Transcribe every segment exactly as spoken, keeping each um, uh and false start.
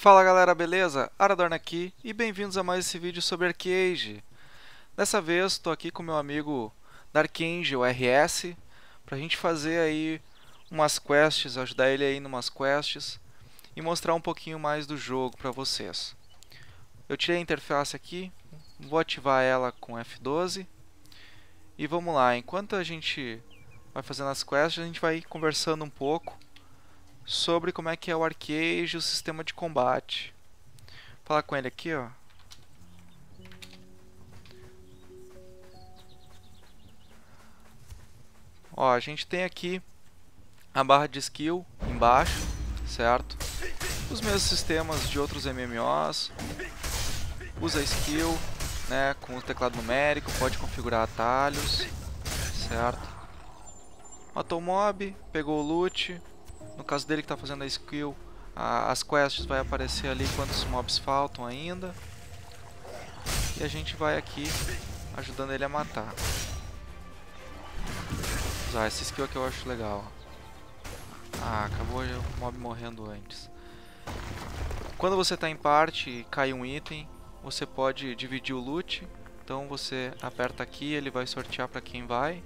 Fala galera, beleza? Aradorn aqui e bem-vindos a mais esse vídeo sobre ArcheAge. Dessa vez estou aqui com meu amigo Dark Angel R S para a gente fazer aí umas quests, ajudar ele aí numas quests e mostrar um pouquinho mais do jogo para vocês. Eu tirei a interface aqui, vou ativar ela com F doze e vamos lá. Enquanto a gente vai fazendo as quests, a gente vai conversando um pouco sobre como é que é o ArcheAge, o sistema de combate. Vou falar com ele aqui, ó. Ó, a gente tem aqui a barra de skill embaixo, certo? Os mesmos sistemas de outros M M Os. Usa skill, né, com o teclado numérico, pode configurar atalhos, certo? Matou o mob, pegou o loot. No caso dele que está fazendo a skill, a, as quests vai aparecer ali quantos mobs faltam ainda. E a gente vai aqui ajudando ele a matar. Vou usar essa skill aqui, eu acho legal. Ah, acabou o mob morrendo antes. Quando você está em parte e cai um item, você pode dividir o loot. Então você aperta aqui, ele vai sortear para quem vai.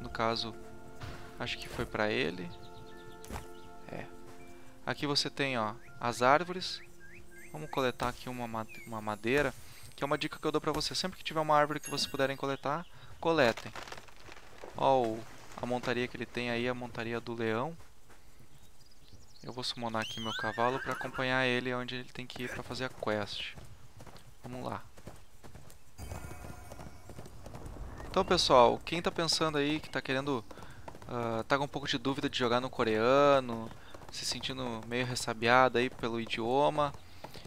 No caso... acho que foi pra ele. É. Aqui você tem, ó, as árvores. Vamos coletar aqui uma uma madeira, que é uma dica que eu dou pra você. Sempre que tiver uma árvore que vocês puderem coletar, coletem. Ó, a montaria que ele tem aí, a montaria do leão. Eu vou summonar aqui meu cavalo pra acompanhar ele onde ele tem que ir pra fazer a quest. Vamos lá. Então, pessoal, quem tá pensando aí, que tá querendo... Uh, tá com um pouco de dúvida de jogar no coreano, se sentindo meio ressabiado aí pelo idioma,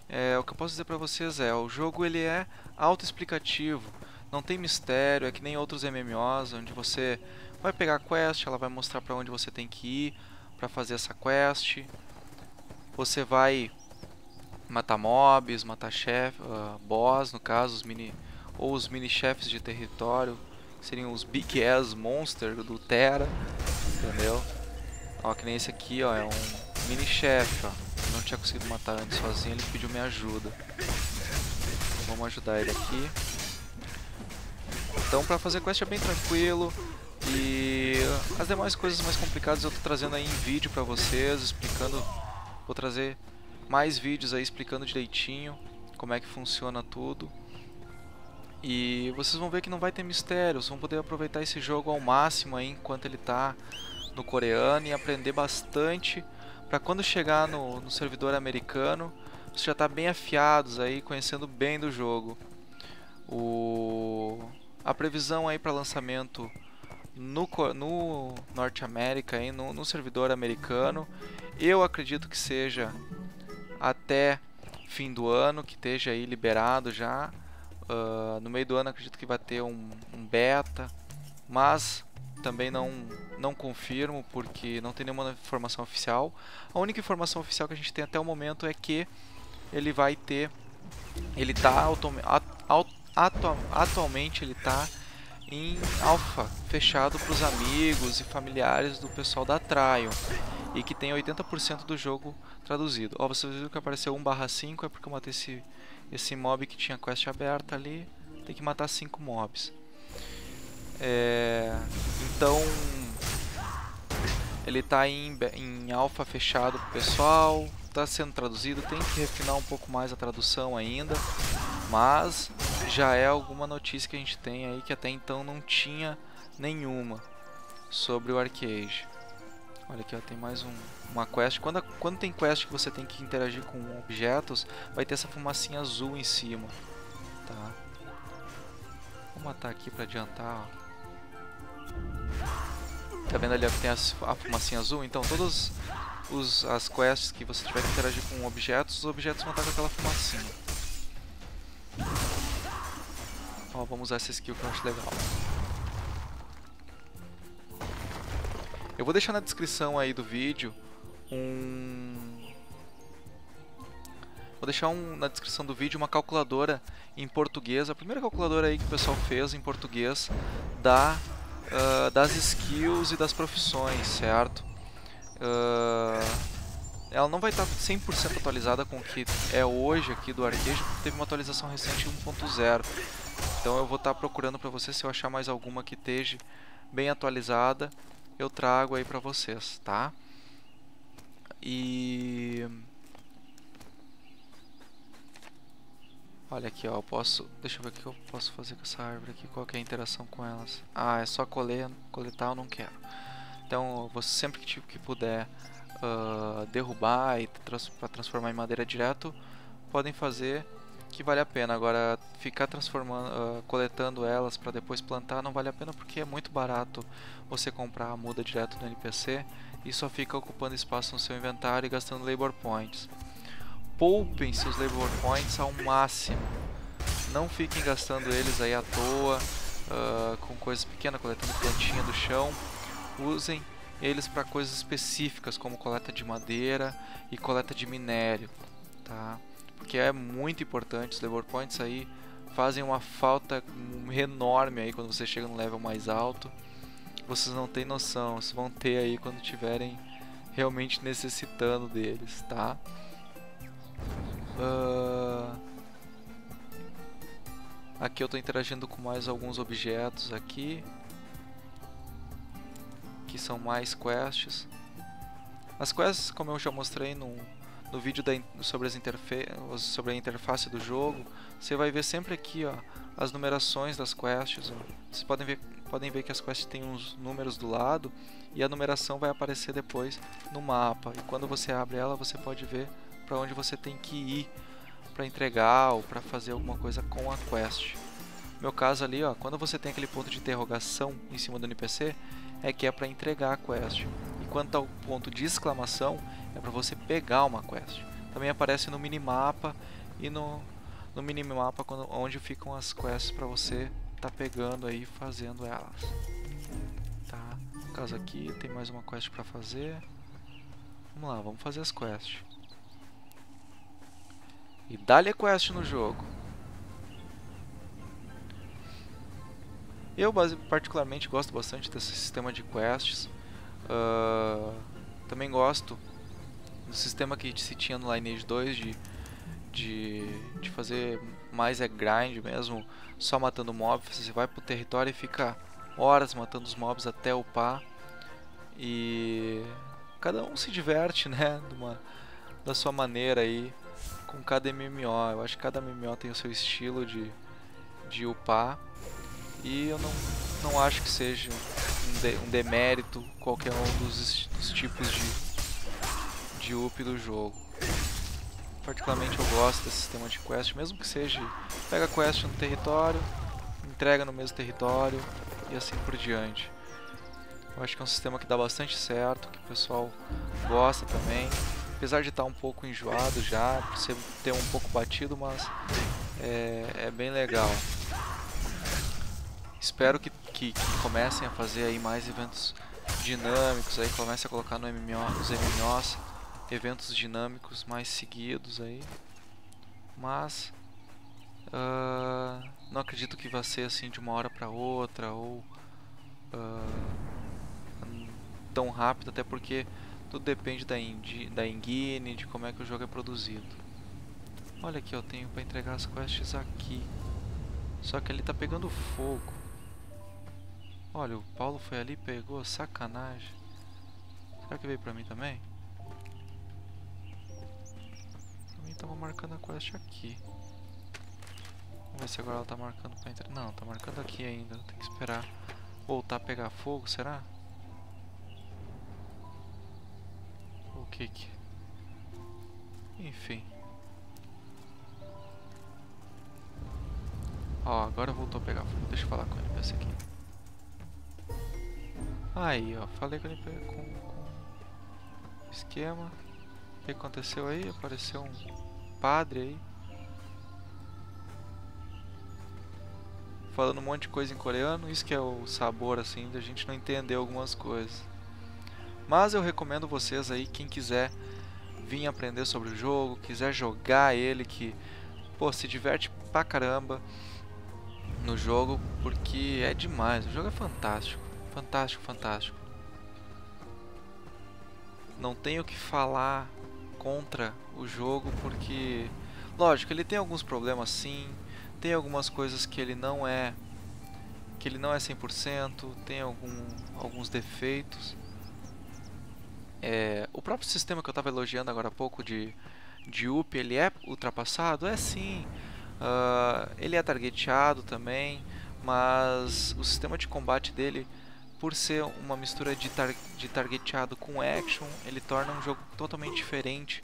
é, o que eu posso dizer pra vocês é, o jogo ele é autoexplicativo, não tem mistério, é que nem outros M M Os, onde você vai pegar a quest, ela vai mostrar pra onde você tem que ir pra fazer essa quest, você vai matar mobs, matar chefe, uh, boss no caso, os mini, ou os mini chefes de território, seriam os Big Ass Monster do Tera, entendeu? Ó, que nem esse aqui, ó, é um mini chefe, ó. Eu não tinha conseguido matar antes sozinho, ele pediu minha ajuda. Então, vamos ajudar ele aqui. Então, pra fazer quest é bem tranquilo. E as demais coisas mais complicadas eu tô trazendo aí em vídeo pra vocês, explicando. Vou trazer mais vídeos aí explicando direitinho como é que funciona tudo. E vocês vão ver que não vai ter mistério, vocês vão poder aproveitar esse jogo ao máximo aí enquanto ele está no coreano e aprender bastante para quando chegar no, no servidor americano, vocês já tá bem afiados aí, conhecendo bem do jogo. O... a previsão aí para lançamento no, no Norte América, aí, no, no servidor americano, eu acredito que seja até fim do ano, que esteja aí liberado já. Uh, no meio do ano acredito que vai ter um, um beta, mas também não, não confirmo porque não tem nenhuma informação oficial. A única informação oficial que a gente tem até o momento é que ele vai ter, ele está atu, atualmente ele está em alfa, fechado para os amigos e familiares do pessoal da Aion e que tem oitenta por cento do jogo traduzido. Ó, vocês viram que apareceu um barra cinco, é porque eu matei esse... esse mob que tinha quest aberta ali, tem que matar cinco mobs. É, então, ele está em, em alfa fechado pro pessoal, está sendo traduzido, tem que refinar um pouco mais a tradução ainda, mas já é alguma notícia que a gente tem aí que até então não tinha nenhuma sobre o ArcheAge. Olha aqui, ó, tem mais um, uma quest. Quando, a, quando tem quest que você tem que interagir com objetos, vai ter essa fumacinha azul em cima. Tá. Vou matar aqui pra adiantar. Ó. Tá vendo ali que tem as, a fumacinha azul? Então, todas os, as quests que você tiver que interagir com objetos, os objetos vão estar com aquela fumacinha. Ó, vamos usar essa skill que eu acho legal. Eu vou deixar na descrição aí do vídeo um... Vou deixar um, na descrição do vídeo uma calculadora em português, a primeira calculadora aí que o pessoal fez em português da, uh, das skills e das profissões, certo? Uh, ela não vai estar cem por cento atualizada com o que é hoje aqui do ArcheAge, porque teve uma atualização recente um ponto zero. Então eu vou estar procurando para vocês, se eu achar mais alguma que esteja bem atualizada, eu trago aí para vocês, tá? E... olha aqui, ó, eu posso... deixa eu ver o que eu posso fazer com essa árvore aqui, qual que é a interação com elas. Ah, é só colher, coletar eu não quero. Então, você sempre que, tipo, que puder uh, derrubar e trans para transformar em madeira direto, podem fazer, que vale a pena. Agora, ficar transformando, uh, coletando elas para depois plantar não vale a pena, porque é muito barato você comprar a muda direto no N P C e só fica ocupando espaço no seu inventário e gastando labor points. Poupem seus labor points ao máximo, não fiquem gastando eles aí à toa, uh, com coisas pequenas, coletando plantinha do chão. Usem eles para coisas específicas, como coleta de madeira e coleta de minério, tá? Porque é muito importante, os labor points aí fazem uma falta enorme aí quando você chega no level mais alto. Vocês não têm noção, vocês vão ter aí quando tiverem realmente necessitando deles, tá? Uh... Aqui eu estou interagindo com mais alguns objetos aqui, que são mais quests. As quests, como eu já mostrei no, no vídeo da, sobre, as interfe sobre a interface do jogo, você vai ver sempre aqui, ó, as numerações das quests. Ó. Vocês podem ver, podem ver que as quests têm uns números do lado e a numeração vai aparecer depois no mapa. E quando você abre ela, você pode ver para onde você tem que ir para entregar ou para fazer alguma coisa com a quest. No meu caso ali, ó, quando você tem aquele ponto de interrogação em cima do N P C, é que é para entregar a quest. E quanto ao ponto de exclamação, é para você pegar uma quest. Também aparece no minimapa e no, no minimapa quando, onde ficam as quests para você tá pegando aí, fazendo elas. Tá? No caso aqui tem mais uma quest para fazer. Vamos lá, vamos fazer as quests. E dá-lhe quest no jogo. Eu particularmente gosto bastante desse sistema de quests. Uh, também gosto do sistema que se tinha no Lineage dois de, de, de fazer mais é grind mesmo, só matando mobs. Você vai pro território e fica horas matando os mobs até upar. E cada um se diverte, né, de uma, da sua maneira aí. Com cada M M O, eu acho que cada M M O tem o seu estilo de, de upar, e eu não, não acho que seja um, de, um demérito qualquer um dos, dos tipos de, de up do jogo. Particularmente eu gosto desse sistema de quest, mesmo que seja, pega quest no território, entrega no mesmo território e assim por diante. Eu acho que é um sistema que dá bastante certo, que o pessoal gosta também. Apesar de estar um pouco enjoado já, por ser, ter um pouco batido, mas é, é bem legal. Espero que, que, que comecem a fazer aí mais eventos dinâmicos, aí comecem a colocar no M M O, nos M M Os eventos dinâmicos mais seguidos aí. Mas uh, não acredito que vai ser assim de uma hora para outra ou uh, tão rápido, até porque tudo depende da, da engine, de como é que o jogo é produzido. Olha aqui, eu tenho para entregar as quests aqui. Só que ali tá pegando fogo. Olha, o Paulo foi ali e pegou, sacanagem. Será que veio pra mim também? Pra mim tava marcando a quest aqui. Vamos ver se agora ela tá marcando pra entrar. Não, tá marcando aqui ainda. Tem que esperar voltar a pegar fogo, será? Kick. Enfim. Ó, agora voltou a pegar fogo. Deixa eu falar com o N P C aqui. Aí, ó. Falei com o N P C com, com esquema. O que aconteceu aí? Apareceu um padre aí. Falando um monte de coisa em coreano. Isso que é o sabor, assim, da gente não entender algumas coisas. Mas eu recomendo vocês aí, quem quiser vir aprender sobre o jogo, quiser jogar ele, que pô, se diverte pra caramba no jogo, porque é demais, o jogo é fantástico, fantástico, fantástico. Não tenho o que falar contra o jogo, porque, lógico, ele tem alguns problemas sim, tem algumas coisas que ele não é, que ele não é cem por cento, tem algum, alguns defeitos. É, o próprio sistema que eu estava elogiando agora há pouco de, de U P, ele é ultrapassado? É sim, uh, ele é targeteado também, mas o sistema de combate dele, por ser uma mistura de, tar de targeteado com action, ele torna um jogo totalmente diferente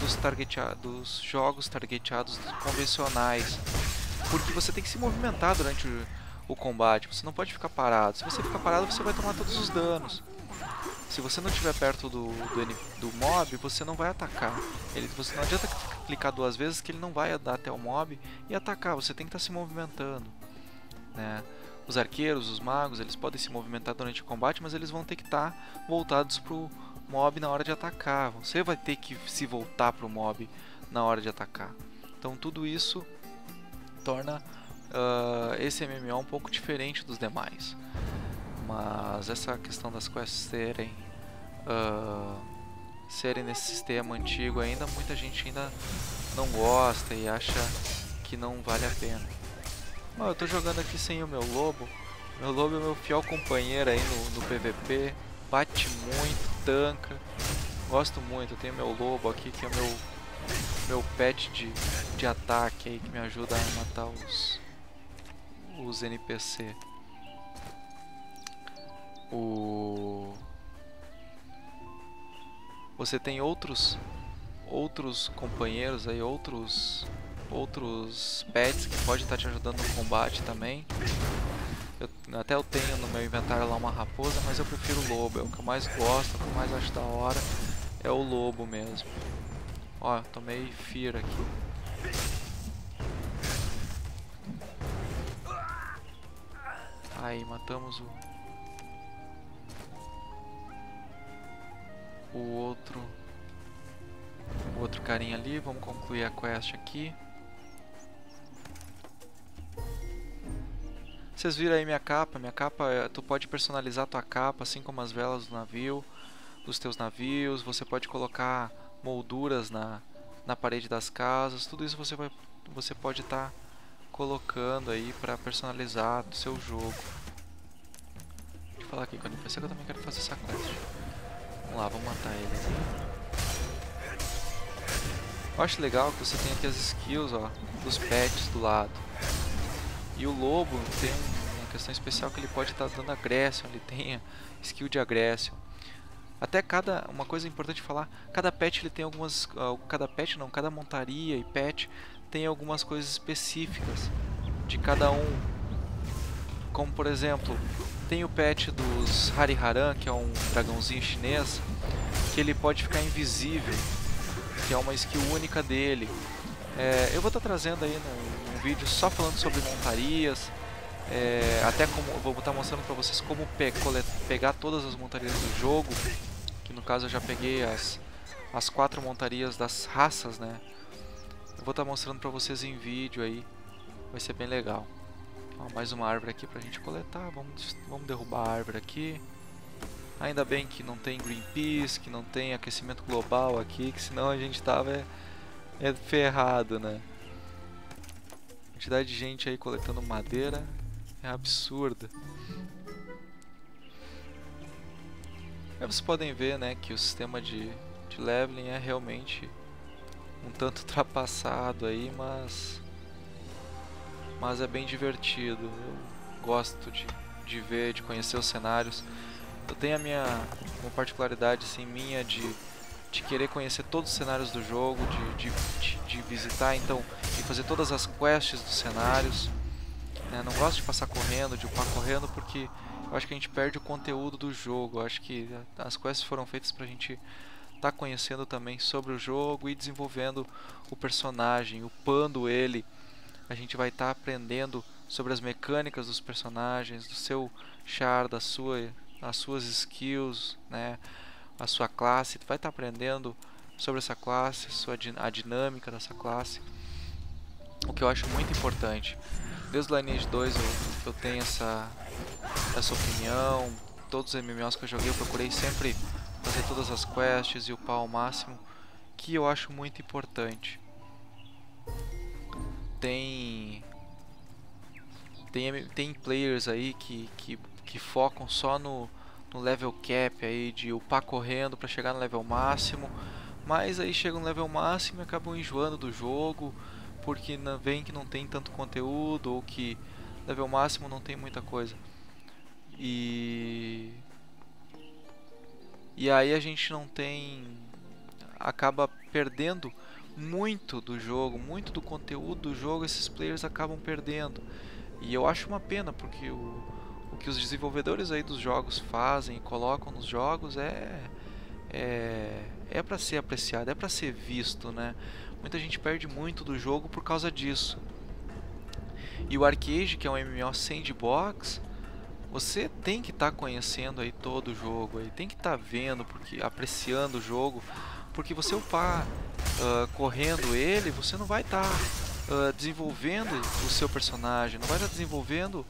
dos, dos jogos targeteados convencionais, porque você tem que se movimentar durante o, o combate, você não pode ficar parado. Se você ficar parado, você vai tomar todos os danos. Se você não estiver perto do, do, do mob, você não vai atacar. Ele, você não adianta clicar duas vezes que ele não vai dar até o mob e atacar, você tem que estar se movimentando, né? Os arqueiros, os magos, eles podem se movimentar durante o combate, mas eles vão ter que estar voltados para o mob na hora de atacar. Você vai ter que se voltar para o mob na hora de atacar. Então tudo isso torna uh, esse M M O um pouco diferente dos demais. Mas essa questão das quests serem, uh, serem nesse sistema antigo ainda, muita gente ainda não gosta e acha que não vale a pena. Mas eu tô jogando aqui sem o meu lobo. Meu lobo é meu fiel companheiro aí no, no P V P, bate muito, tanca. Gosto muito, eu tenho meu lobo aqui que é meu, meu pet de, de ataque aí, que me ajuda a matar os, os N P C. O... Você tem outros outros companheiros aí, outros outros pets que pode estar te ajudando no combate também. Eu, até eu tenho no meu inventário lá uma raposa, mas eu prefiro o lobo, é o que eu mais gosto, é o que eu mais acho da hora, é o lobo mesmo. Ó, tomei fear aqui. Aí, matamos o o outro o outro carinha ali. Vamos concluir a quest aqui. Vocês viram aí minha capa, minha capa, tu pode personalizar a tua capa, assim como as velas do navio, dos teus navios, você pode colocar molduras na, na parede das casas, tudo isso você, vai, você pode estar tá colocando aí para personalizar o seu jogo. Deixa eu falar aqui com o N P C que eu também quero fazer essa quest. Vamos lá, vamos matar ele. Eu acho legal que você tem aqui as skills, ó, dos pets do lado. E o lobo tem uma questão especial que ele pode estar dando aggression, ele tem a skill de aggression. Até cada, uma coisa importante falar, cada pet ele tem algumas, cada pet não, cada montaria e pet tem algumas coisas específicas de cada um. Como por exemplo, tem o pet dos Hariharan, que é um dragãozinho chinês, que ele pode ficar invisível, que é uma skill única dele. É, eu vou estar tá trazendo aí num, num vídeo só falando sobre montarias, é, até como eu vou estar tá mostrando para vocês como pe pegar todas as montarias do jogo, que no caso eu já peguei as, as quatro montarias das raças, né? Eu vou estar tá mostrando para vocês em vídeo aí, vai ser bem legal. Ó, mais uma árvore aqui pra gente coletar, vamos, vamos derrubar a árvore aqui. Ainda bem que não tem Greenpeace, que não tem aquecimento global aqui, que senão a gente tava é, é ferrado, né? A quantidade de gente aí coletando madeira é absurda. Aí vocês podem ver, né, que o sistema de, de leveling é realmente um tanto ultrapassado aí, mas... mas é bem divertido, eu gosto de, de ver, de conhecer os cenários. Eu tenho a minha uma particularidade assim, minha de, de querer conhecer todos os cenários do jogo, de, de, de visitar, então, e fazer todas as quests dos cenários. Né? Não gosto de passar correndo, de upar correndo, porque eu acho que a gente perde o conteúdo do jogo. Eu acho que as quests foram feitas pra gente estar conhecendo também sobre o jogo e desenvolvendo o personagem, upando ele. A gente vai estar tá aprendendo sobre as mecânicas dos personagens, do seu char, da sua, as suas skills, né? A sua classe. Vai estar tá aprendendo sobre essa classe, sua, a dinâmica dessa classe. O que eu acho muito importante. Desde o Lineage dois eu, eu tenho essa, essa opinião. Todos os M M Os que eu joguei eu procurei sempre fazer todas as quests e upar ao máximo. aqui eu acho muito importante. Tem... Tem, tem players aí que, que, que focam só no, no level cap aí, de upar correndo para chegar no level máximo. Mas aí chega no level máximo e acabam enjoando do jogo, porque vem que não tem tanto conteúdo, ou que level máximo não tem muita coisa. E... E aí a gente não tem... Acaba perdendo muito do jogo, muito do conteúdo do jogo, esses players acabam perdendo. E eu acho uma pena, porque o, o que os desenvolvedores aí dos jogos fazem e colocam nos jogos é, é, é para ser apreciado, é para ser visto, né? Muita gente perde muito do jogo por causa disso. E o ArcheAge, que é um M M O sandbox, você tem que estar tá conhecendo aí todo o jogo, aí, tem que estar tá vendo, porque, apreciando o jogo, porque você upar uh, correndo ele, você não vai estar... Tá Uh, desenvolvendo o seu personagem, não vai estar desenvolvendo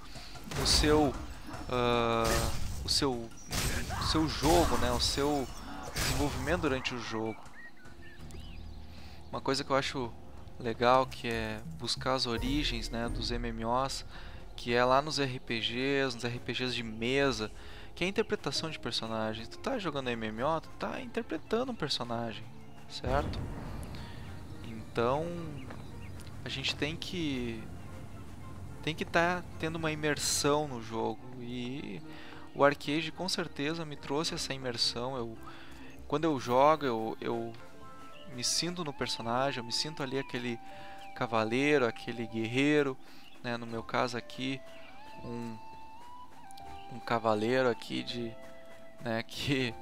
o seu, uh, o seu, o seu jogo, né? O seu desenvolvimento durante o jogo. Uma coisa que eu acho legal, que é buscar as origens, né, dos M M Os, que é lá nos R P Gs, nos R P Gs de mesa, que é a interpretação de personagens. Tu tá jogando M M O, tu tá interpretando um personagem, certo? Então a gente tem que tem que estar tá tendo uma imersão no jogo, e o ArcheAge com certeza me trouxe essa imersão. Eu, quando eu jogo, eu, eu me sinto no personagem, eu me sinto ali aquele cavaleiro, aquele guerreiro, né? No meu caso aqui, um, um cavaleiro aqui de, né, que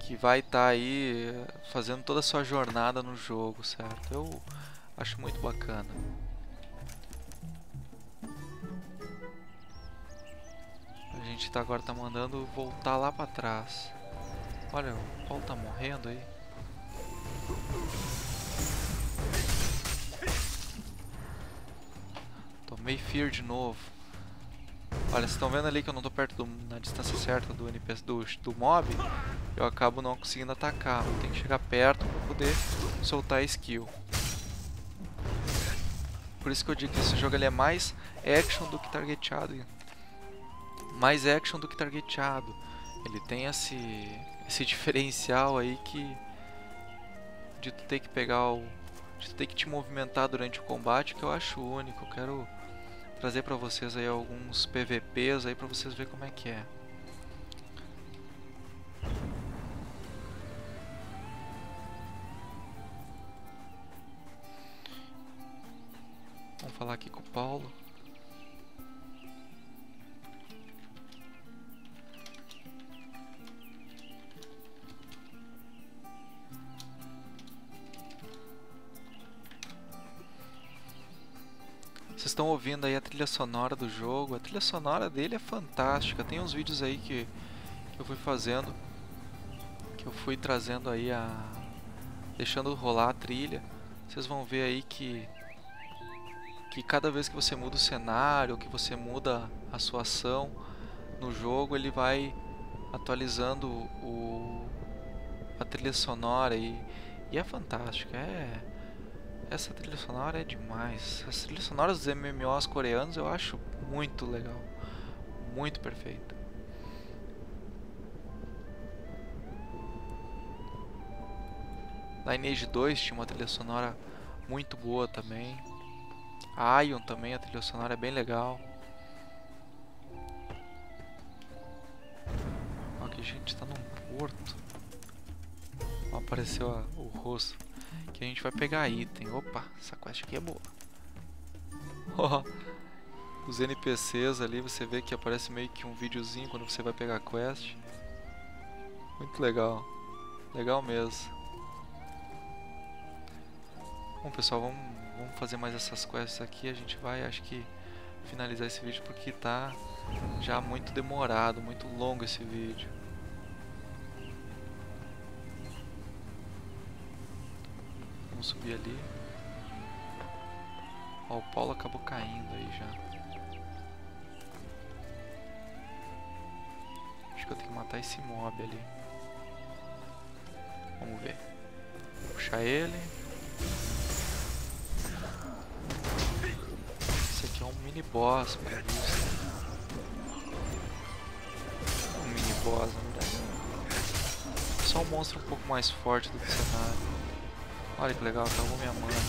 que vai estar tá aí fazendo toda a sua jornada no jogo, certo? Eu acho muito bacana. A gente tá, agora tá mandando voltar lá pra trás. Olha, o Paulo tá morrendo aí. Tomei fear de novo. Olha, vocês estão vendo ali que eu não tô perto do, na distância certa do N P C, do, do mob. Eu acabo não conseguindo atacar. Tem que chegar perto para poder soltar a skill. Por isso que eu digo que esse jogo ele é mais action do que targeteado. Mais action do que targeteado. Ele tem esse, esse diferencial aí que... De tu ter que pegar o... De tu ter que te movimentar durante o combate, que eu acho único. Eu quero trazer para vocês aí alguns P V Ps aí para vocês verem como é que é. Vamos falar aqui com o Paulo. Vocês estão ouvindo aí a trilha sonora do jogo. A trilha sonora dele é fantástica. Tem uns vídeos aí que, que eu fui fazendo, que eu fui trazendo aí a... deixando rolar a trilha. Vocês vão ver aí que... que cada vez que você muda o cenário, que você muda a sua ação no jogo, ele vai atualizando o, a trilha sonora, e, e é fantástica. É, essa trilha sonora é demais. As trilhas sonoras dos M M Os coreanos eu acho muito legal, muito perfeita. Lineage dois tinha uma trilha sonora muito boa também. A Aion também, a trilha sonora é bem legal. Ó, que a gente tá num porto. Ó, apareceu a, o rosto. Que a gente vai pegar item. Opa, essa quest aqui é boa. Ó, os N P Cs ali, você vê que aparece meio que um videozinho quando você vai pegar a quest. Muito legal. Legal mesmo. Bom, pessoal, vamos... Vamos fazer mais essas quests aqui. A gente vai, acho que, finalizar esse vídeo, porque tá já muito demorado, muito longo esse vídeo. Vamos subir ali. Ó, o Paulo acabou caindo aí já. Acho que eu tenho que matar esse mob ali. Vamos ver. Vou puxar ele. Esse aqui é um mini boss, pelo visto. Um mini boss, na verdade. É só um monstro um pouco mais forte do que o cenário. Olha que legal, acabou minha mana.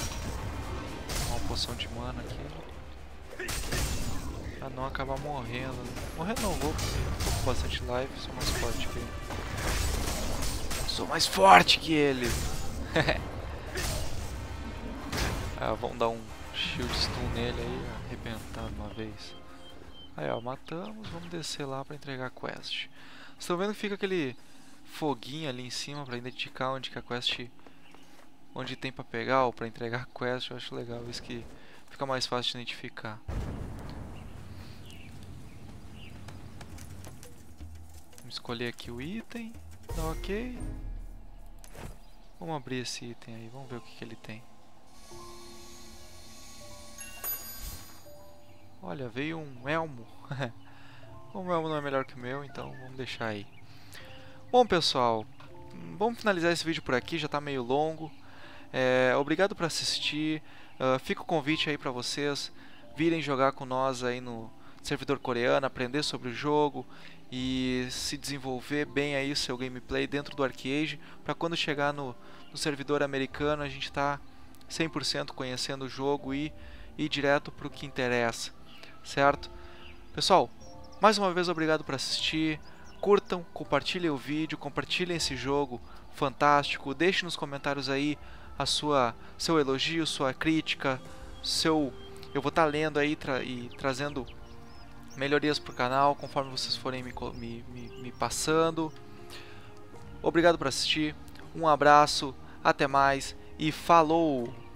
Vou uma poção de mana aqui. Pra não acabar morrendo. Morrendo não vou, porque eu tô com bastante life, sou mais forte que ele. Sou mais forte que ele! Ah, vamos dar um shield stun nele aí, arrebentar de uma vez. Aí ó, matamos, vamos descer lá pra entregar a quest. Vocês estão vendo que fica aquele foguinho ali em cima pra identificar onde que a quest... Onde tem pra pegar ou pra entregar a quest, eu acho legal isso que fica mais fácil de identificar. Vamos escolher aqui o item, dá ok. Vamos abrir esse item aí, vamos ver o que, que ele tem. Olha, veio um elmo. O meu elmo não é melhor que o meu, então vamos deixar aí. Bom pessoal, vamos finalizar esse vídeo por aqui, já está meio longo. É, obrigado por assistir. Uh, fica o convite aí para vocês virem jogar com nós aí no servidor coreano, aprender sobre o jogo e se desenvolver bem aí o seu gameplay dentro do ArcheAge, para quando chegar no, no servidor americano a gente está cem por cento conhecendo o jogo e ir direto para o que interessa, certo? Pessoal, mais uma vez obrigado por assistir, curtam, compartilhem o vídeo, compartilhem esse jogo fantástico, deixem nos comentários aí a sua, seu elogio, sua crítica, seu... eu vou estar lendo aí tra e trazendo... melhorias para o canal, conforme vocês forem me, me, me, me passando. Obrigado por assistir, um abraço, até mais e falou!